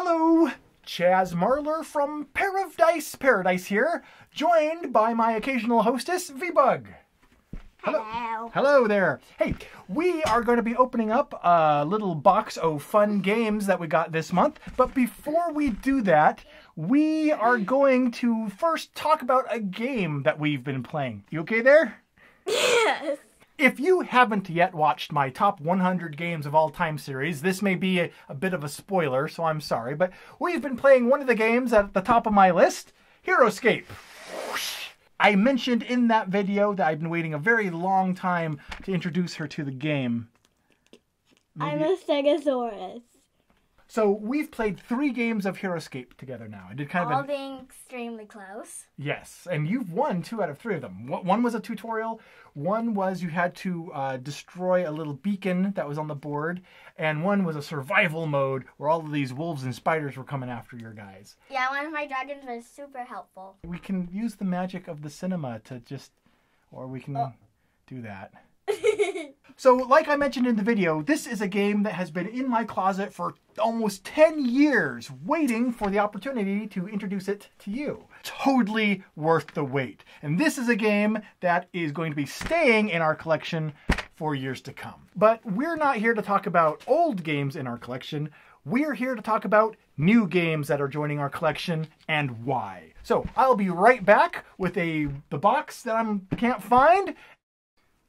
Hello, Chaz Marler from Pair of Dice Paradise here, joined by my occasional hostess, V-Bug. Hello. Hello there. Hey, we are going to be opening up a little box of fun games that we got this month. But before we do that, we are going to first talk about a game that we've been playing. You okay there? Yes. If you haven't yet watched my top 100 games of all time series, this may be a bit of a spoiler, so I'm sorry. But we've been playing one of the games at the top of my list, Heroscape. I mentioned in that video that I've been waiting a very long time to introduce her to the game. Maybe... I'm a Stegosaurus. So we've played 3 games of Heroscape together now. I did kind all of being extremely close. Yes, and you've won 2 out of 3 of them. One was a tutorial. One was you had to destroy a little beacon that was on the board, and one was a survival mode where all of these wolves and spiders were coming after your guys. Yeah, one of my dragons was super helpful. We can use the magic of the cinema to just, or we can do that. So, like I mentioned in the video, this is a game that has been in my closet for almost 10 years, waiting for the opportunity to introduce it to you. Totally worth the wait. And this is a game that is going to be staying in our collection for years to come. But we're not here to talk about old games in our collection. We're here to talk about new games that are joining our collection and why. So, I'll be right back with the box that I can't find.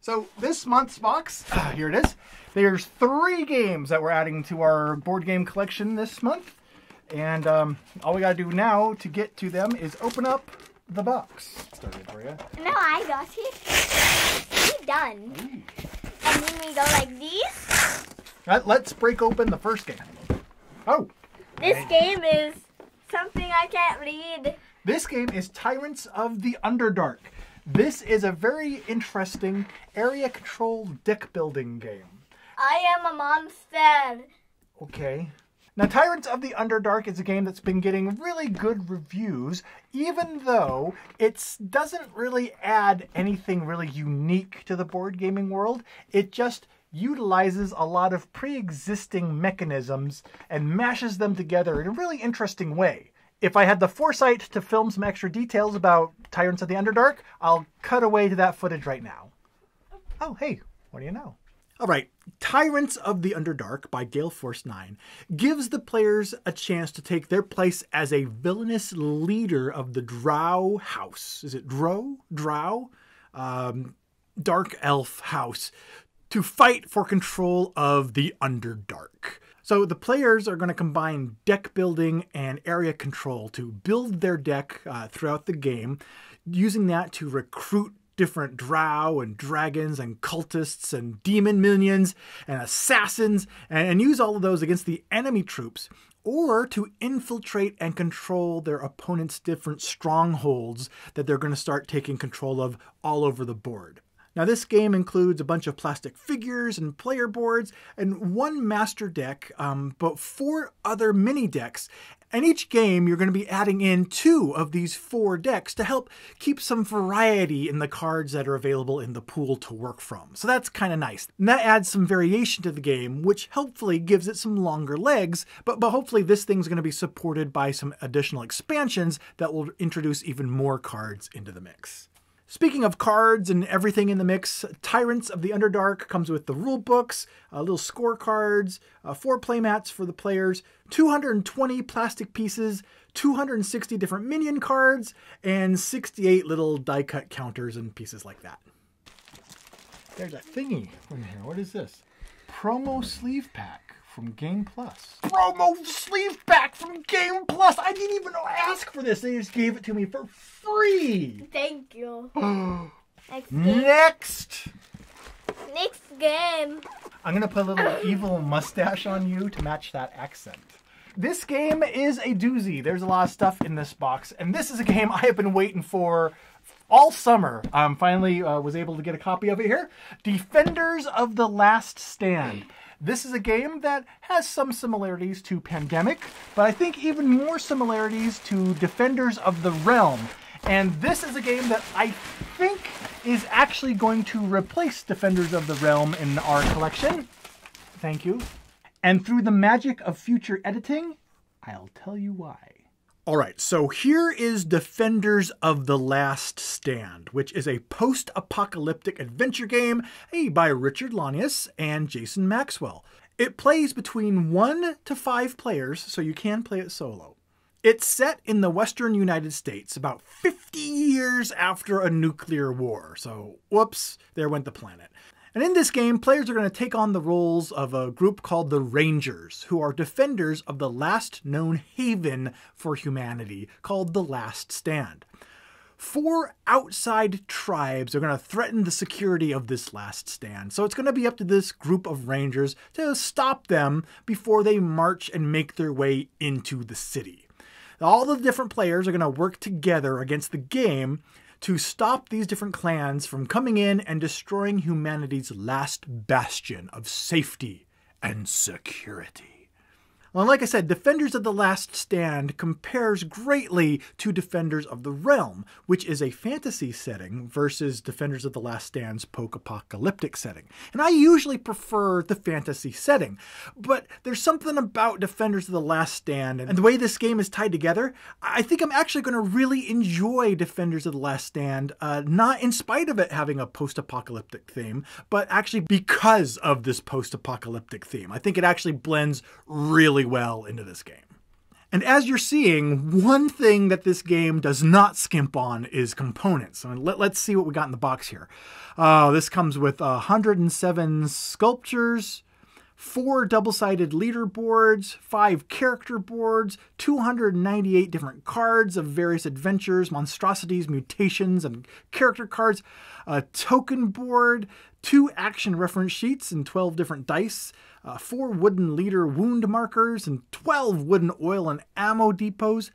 So this month's box, here it is. There's 3 games that we're adding to our board game collection this month. And all we gotta do now to get to them is open up the box. Started for you. No, I got it. We're done. Ooh. And then we go like these. Let's break open the first game. Oh. This game is something I can't read. This game is Tyrants of the Underdark. This is a very interesting area control deck building game. I am a monster. Okay. Now, Tyrants of the Underdark is a game that's been getting really good reviews, even though it doesn't really add anything really unique to the board gaming world. It just utilizes a lot of pre-existing mechanisms and mashes them together in a really interesting way. If I had the foresight to film some extra details about Tyrants of the Underdark, I'll cut away to that footage right now. Oh, hey, what do you know? All right, Tyrants of the Underdark by Gale Force 9 gives the players a chance to take their place as a villainous leader of the Drow house. Is it Drow? Drow? Dark Elf house, to fight for control of the Underdark. So the players are going to combine deck building and area control to build their deck throughout the game, using that to recruit different drow and dragons and cultists and demon minions and assassins, and use all of those against the enemy troops, or to infiltrate and control their opponent's different strongholds that they're going to start taking control of all over the board. Now, this game includes a bunch of plastic figures and player boards and one master deck, but 4 other mini decks. And each game, you're going to be adding in 2 of these 4 decks to help keep some variety in the cards that are available in the pool to work from. So that's kind of nice. And that adds some variation to the game, which hopefully gives it some longer legs, but hopefully this thing's going to be supported by some additional expansions that will introduce even more cards into the mix. Speaking of cards and everything in the mix, Tyrants of the Underdark comes with the rule books, little scorecards, 4 playmats for the players, 220 plastic pieces, 260 different minion cards, and 68 little die-cut counters and pieces like that. There's a thingy in here. What is this? Promo sleeve pack from Game Plus. Promo sleeve pack from Game Plus! I didn't even ask for this. They just gave it to me for free! Thank you. Next game! I'm going to put a little evil mustache on you to match that accent. This game is a doozy. There's a lot of stuff in this box, and this is a game I have been waiting for all summer. I finally was able to get a copy of it here. Defenders of the Last Stand. This is a game that has some similarities to Pandemic, but I think even more similarities to Defenders of the Realm. And this is a game that I think is actually going to replace Defenders of the Realm in our collection. Thank you. And through the magic of future editing, I'll tell you why. All right, so here is Defenders of the Last Stand, which is a post-apocalyptic adventure game by Richard Lanius and Jason Maxwell. It plays between 1 to 5 players, so you can play it solo. It's set in the western United States, about 50 years after a nuclear war. So, whoops, there went the planet. And in this game, players are going to take on the roles of a group called the Rangers, who are defenders of the last known haven for humanity, called the Last Stand. 4 outside tribes are going to threaten the security of this Last Stand, so it's going to be up to this group of Rangers to stop them before they march and make their way into the city. All the different players are going to work together against the game to stop these different clans from coming in and destroying humanity's last bastion of safety and security. Well, like I said, Defenders of the Last Stand compares greatly to Defenders of the Realm, which is a fantasy setting versus Defenders of the Last Stand's post-apocalyptic setting. And I usually prefer the fantasy setting, but there's something about Defenders of the Last Stand and the way this game is tied together. I think I'm actually going to really enjoy Defenders of the Last Stand, not in spite of it having a post-apocalyptic theme, but actually because of this post-apocalyptic theme. I think it actually blends really well into this game. And as you're seeing, one thing that this game does not skimp on is components. I mean, let's see what we got in the box here. This comes with 107 sculptures, 4 double-sided leaderboards, 5 character boards, 298 different cards of various adventures, monstrosities, mutations, and character cards, a token board, 2 action reference sheets and 12 different dice, 4 wooden leader wound markers, and 12 wooden oil and ammo depots,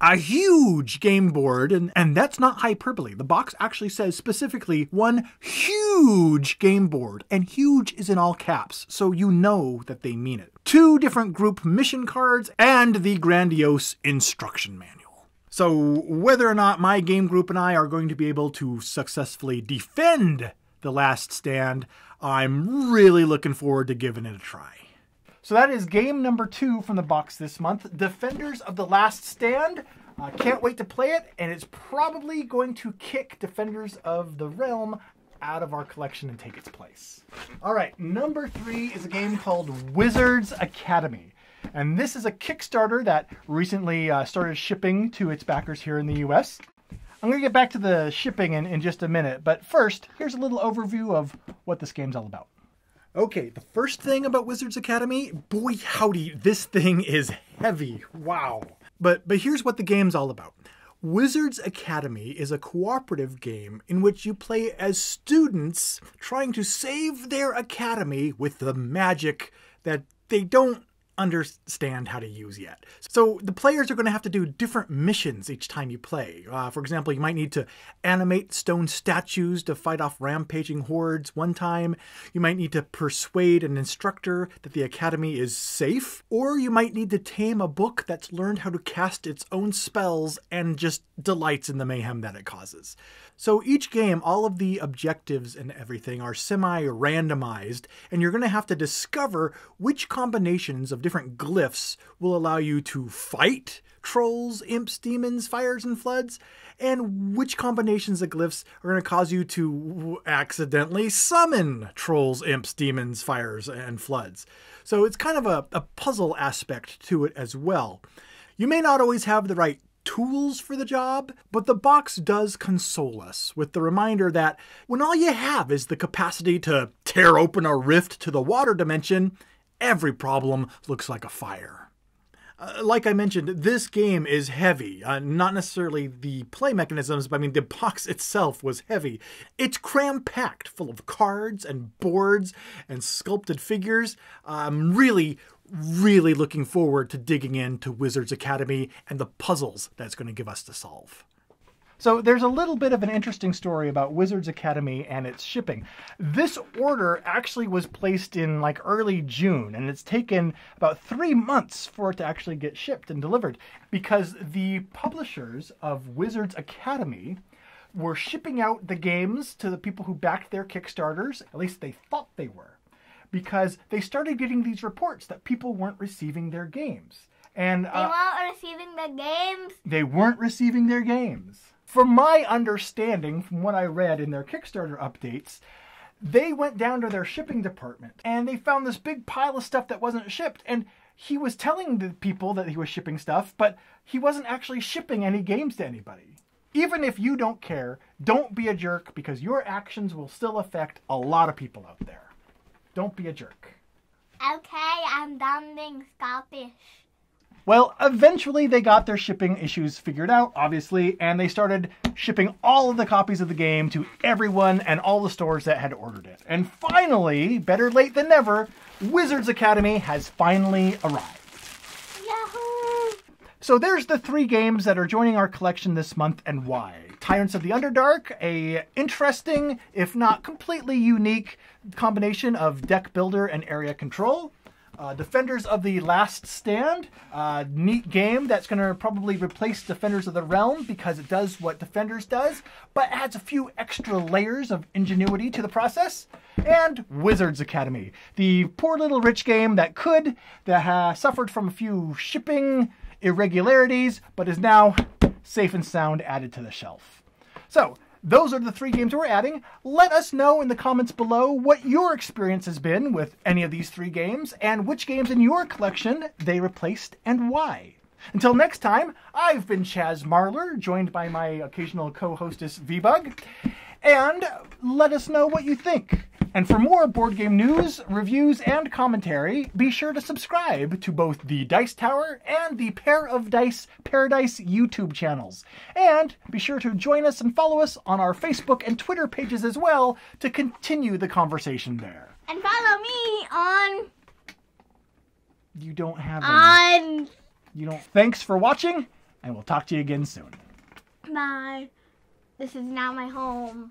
a huge game board, and that's not hyperbole. The box actually says specifically one huge game board, and huge is in all caps, so you know that they mean it. 2 different group mission cards, and the grandiose instruction manual. So whether or not my game group and I are going to be able to successfully defend The Last Stand, I'm really looking forward to giving it a try. So that is game number 2 from the box this month, Defenders of the Last Stand. I can't wait to play it, and it's probably going to kick Defenders of the Realm out of our collection and take its place. All right, number 3 is a game called Wizards Academy. And this is a Kickstarter that recently started shipping to its backers here in the US. I'm going to get back to the shipping in just a minute, but first, here's a little overview of what this game's all about. Okay, the first thing about Wizards Academy, boy howdy, this thing is heavy. Wow. But here's what the game's all about. Wizards Academy is a cooperative game in which you play as students trying to save their academy with the magic that they don't understand how to use yet. So the players are going to have to do different missions each time you play. For example, you might need to animate stone statues to fight off rampaging hordes one time. You might need to persuade an instructor that the academy is safe, or you might need to tame a book that's learned how to cast its own spells and just delights in the mayhem that it causes. So each game, all of the objectives and everything are semi-randomized, and you're going to have to discover which combinations of different glyphs will allow you to fight trolls, imps, demons, fires, and floods, and which combinations of glyphs are going to cause you to accidentally summon trolls, imps, demons, fires, and floods. So it's kind of a puzzle aspect to it as well. You may not always have the right tools for the job, but the box does console us with the reminder that when all you have is the capacity to tear open a rift to the water dimension, every problem looks like a fire. Like I mentioned, this game is heavy. Not necessarily the play mechanisms, but I mean the box itself was heavy. It's cram-packed, full of cards and boards and sculpted figures. I'm really looking forward to digging into Wizards Academy and the puzzles that's going to give us to solve. So there's a little bit of an interesting story about Wizards Academy and its shipping. This order actually was placed in like early June, and it's taken about 3 months for it to actually get shipped and delivered because the publishers of Wizards Academy were shipping out the games to the people who backed their Kickstarters, at least they thought they were, because they started getting these reports that people weren't receiving their games. And they weren't receiving their games. They weren't receiving their games. From my understanding, from what I read in their Kickstarter updates, they went down to their shipping department and they found this big pile of stuff that wasn't shipped. And he was telling the people that he was shipping stuff, but he wasn't actually shipping any games to anybody. Even if you don't care, don't be a jerk, because your actions will still affect a lot of people out there. Don't be a jerk. Okay, I'm done being Scottish. Well, eventually they got their shipping issues figured out, obviously, and they started shipping all of the copies of the game to everyone and all the stores that had ordered it. And finally, better late than never, Wizards Academy has finally arrived. Yahoo! So there's the three games that are joining our collection this month and why. Tyrants of the Underdark, a interesting, if not completely unique, combination of deck builder and area control. Defenders of the Last Stand, neat game that's going to probably replace Defenders of the Realm because it does what Defenders does, but adds a few extra layers of ingenuity to the process. And Wizards Academy, the poor little rich game that suffered from a few shipping irregularities, but is now safe and sound added to the shelf. So, those are the three games we're adding. Let us know in the comments below what your experience has been with any of these three games and which games in your collection they replaced and why. Until next time, I've been Chaz Marler, joined by my occasional co-hostess V-Bug, and let us know what you think. And for more board game news, reviews, and commentary, be sure to subscribe to both the Dice Tower and the Pair of Dice Paradise YouTube channels. And be sure to join us and follow us on our Facebook and Twitter pages as well to continue the conversation there. And follow me on... You don't have any. You don't. Thanks for watching, and we'll talk to you again soon. Bye. This is now my home.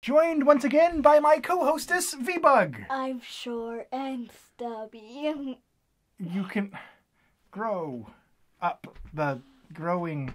Joined once again by my co-hostess, V-Bug. I'm short and stubby. You can grow up the growing...